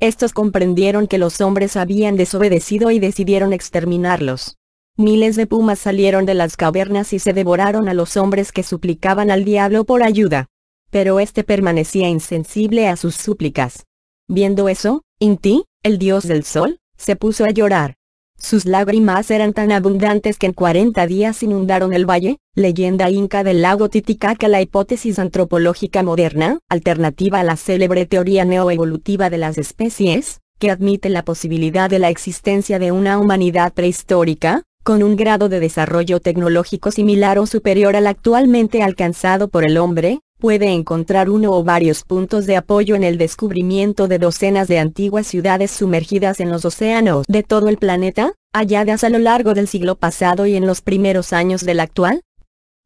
Estos comprendieron que los hombres habían desobedecido y decidieron exterminarlos. Miles de pumas salieron de las cavernas y se devoraron a los hombres que suplicaban al diablo por ayuda. Pero este permanecía insensible a sus súplicas. Viendo eso, Inti, el dios del sol, se puso a llorar. Sus lágrimas eran tan abundantes que en 40 días inundaron el valle, leyenda inca del lago Titicaca. La hipótesis antropológica moderna, alternativa a la célebre teoría neoevolutiva de las especies, que admite la posibilidad de la existencia de una humanidad prehistórica, con un grado de desarrollo tecnológico similar o superior al actualmente alcanzado por el hombre, puede encontrar uno o varios puntos de apoyo en el descubrimiento de docenas de antiguas ciudades sumergidas en los océanos de todo el planeta, halladas a lo largo del siglo pasado y en los primeros años del actual.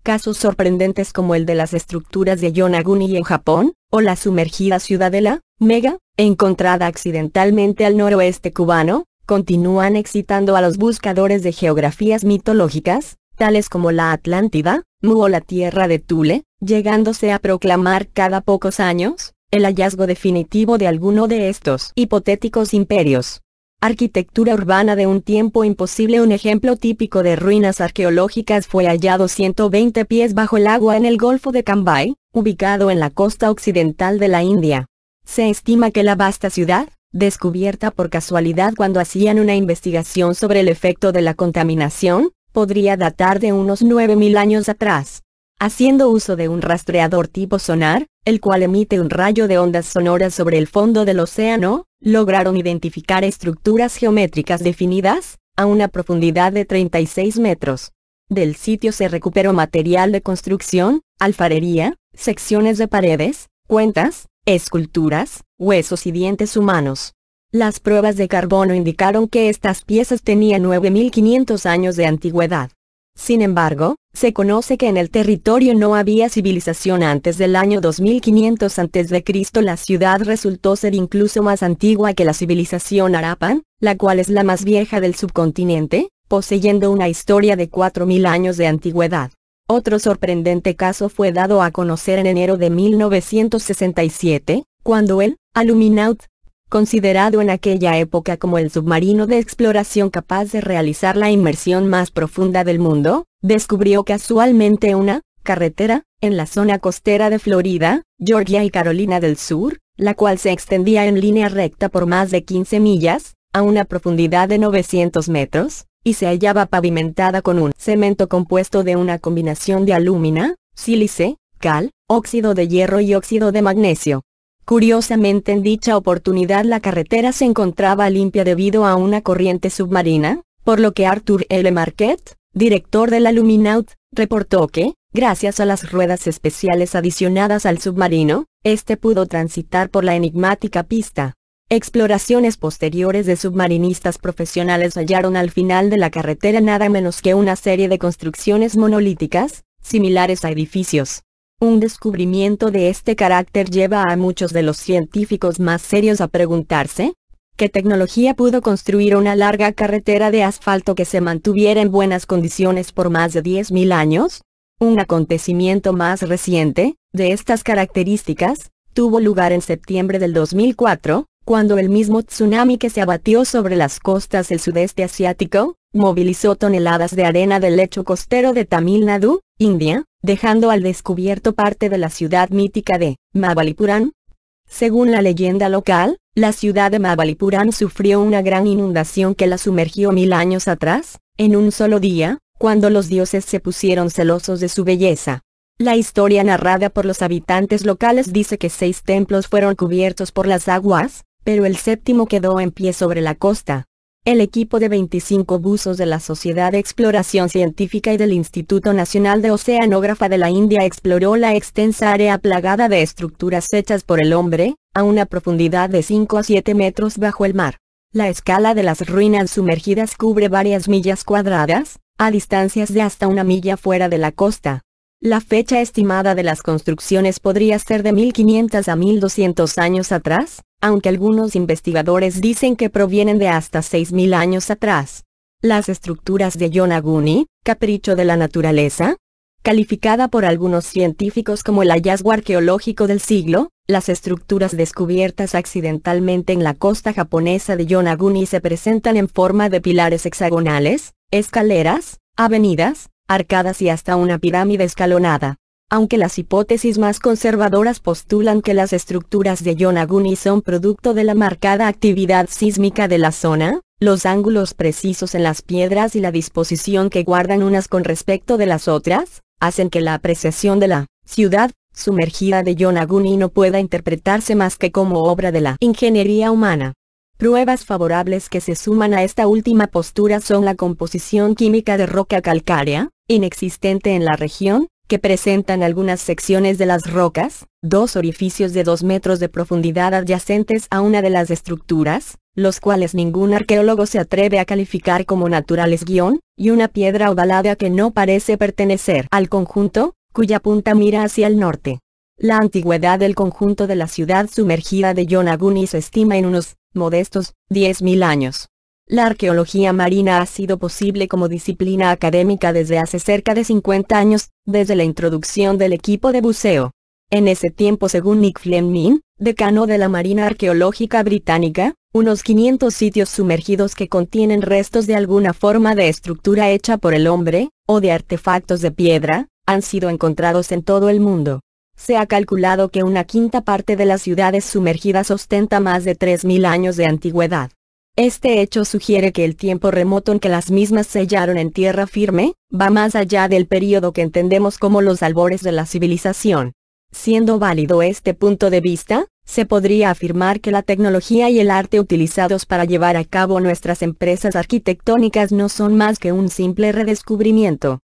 Casos sorprendentes como el de las estructuras de Yonaguni en Japón, o la sumergida ciudadela, Mega, encontrada accidentalmente al noroeste cubano, continúan excitando a los buscadores de geografías mitológicas, tales como la Atlántida, Mu o la tierra de Tule, llegándose a proclamar cada pocos años, el hallazgo definitivo de alguno de estos hipotéticos imperios. Arquitectura urbana de un tiempo imposible. Un ejemplo típico de ruinas arqueológicas fue hallado 120 pies bajo el agua en el Golfo de Cambay, ubicado en la costa occidental de la India. Se estima que la vasta ciudad, descubierta por casualidad cuando hacían una investigación sobre el efecto de la contaminación, podría datar de unos 9.000 años atrás. Haciendo uso de un rastreador tipo sonar, el cual emite un rayo de ondas sonoras sobre el fondo del océano, lograron identificar estructuras geométricas definidas, a una profundidad de 36 metros. Del sitio se recuperó material de construcción, alfarería, secciones de paredes, cuentas, esculturas, huesos y dientes humanos. Las pruebas de carbono indicaron que estas piezas tenían 9.500 años de antigüedad. Sin embargo, se conoce que en el territorio no había civilización antes del año 2500 a.C. La ciudad resultó ser incluso más antigua que la civilización Harapan, la cual es la más vieja del subcontinente, poseyendo una historia de 4.000 años de antigüedad. Otro sorprendente caso fue dado a conocer en enero de 1967, cuando el Aluminaut, considerado en aquella época como el submarino de exploración capaz de realizar la inmersión más profunda del mundo, descubrió casualmente una carretera en la zona costera de Florida, Georgia y Carolina del Sur, la cual se extendía en línea recta por más de 15 millas, a una profundidad de 900 metros, y se hallaba pavimentada con un cemento compuesto de una combinación de alúmina, sílice, cal, óxido de hierro y óxido de magnesio. Curiosamente, en dicha oportunidad la carretera se encontraba limpia debido a una corriente submarina, por lo que Arthur L. Marquette, director del Aluminaut, reportó que, gracias a las ruedas especiales adicionadas al submarino, este pudo transitar por la enigmática pista. Exploraciones posteriores de submarinistas profesionales hallaron al final de la carretera nada menos que una serie de construcciones monolíticas, similares a edificios. Un descubrimiento de este carácter lleva a muchos de los científicos más serios a preguntarse, ¿qué tecnología pudo construir una larga carretera de asfalto que se mantuviera en buenas condiciones por más de 10.000 años? Un acontecimiento más reciente, de estas características, tuvo lugar en septiembre del 2004, cuando el mismo tsunami que se abatió sobre las costas del sudeste asiático, movilizó toneladas de arena del lecho costero de Tamil Nadu, India, dejando al descubierto parte de la ciudad mítica de Mahabalipuram. Según la leyenda local, la ciudad de Mahabalipuram sufrió una gran inundación que la sumergió 1000 años atrás, en un solo día, cuando los dioses se pusieron celosos de su belleza. La historia narrada por los habitantes locales dice que 6 templos fueron cubiertos por las aguas, pero el séptimo quedó en pie sobre la costa. El equipo de 25 buzos de la Sociedad de Exploración Científica y del Instituto Nacional de Oceanógrafa de la India exploró la extensa área plagada de estructuras hechas por el hombre, a una profundidad de 5 a 7 metros bajo el mar. La escala de las ruinas sumergidas cubre varias millas cuadradas, a distancias de hasta una milla fuera de la costa. La fecha estimada de las construcciones podría ser de 1500 a 1200 años atrás, aunque algunos investigadores dicen que provienen de hasta 6000 años atrás. Las estructuras de Yonaguni, capricho de la naturaleza. calificada por algunos científicos como el hallazgo arqueológico del siglo, las estructuras descubiertas accidentalmente en la costa japonesa de Yonaguni se presentan en forma de pilares hexagonales, escaleras, avenidas, arcadas y hasta una pirámide escalonada. Aunque las hipótesis más conservadoras postulan que las estructuras de Yonaguni son producto de la marcada actividad sísmica de la zona, los ángulos precisos en las piedras y la disposición que guardan unas con respecto de las otras, hacen que la apreciación de la ciudad sumergida de Yonaguni no pueda interpretarse más que como obra de la ingeniería humana. Pruebas favorables que se suman a esta última postura son la composición química de roca calcárea, inexistente en la región, que presentan algunas secciones de las rocas, dos orificios de 2 metros de profundidad adyacentes a una de las estructuras, los cuales ningún arqueólogo se atreve a calificar como naturales, y una piedra ovalada que no parece pertenecer al conjunto, cuya punta mira hacia el norte. La antigüedad del conjunto de la ciudad sumergida de Yonaguni se estima en unos, modestos, 10.000 años. La arqueología marina ha sido posible como disciplina académica desde hace cerca de 50 años, desde la introducción del equipo de buceo. En ese tiempo, según Nick Fleming, decano de la Marina Arqueológica Británica, unos 500 sitios sumergidos que contienen restos de alguna forma de estructura hecha por el hombre, o de artefactos de piedra, han sido encontrados en todo el mundo. Se ha calculado que una quinta parte de las ciudades sumergidas ostenta más de 3.000 años de antigüedad. Este hecho sugiere que el tiempo remoto en que las mismas sellaron en tierra firme, va más allá del período que entendemos como los albores de la civilización. Siendo válido este punto de vista, se podría afirmar que la tecnología y el arte utilizados para llevar a cabo nuestras empresas arquitectónicas no son más que un simple redescubrimiento.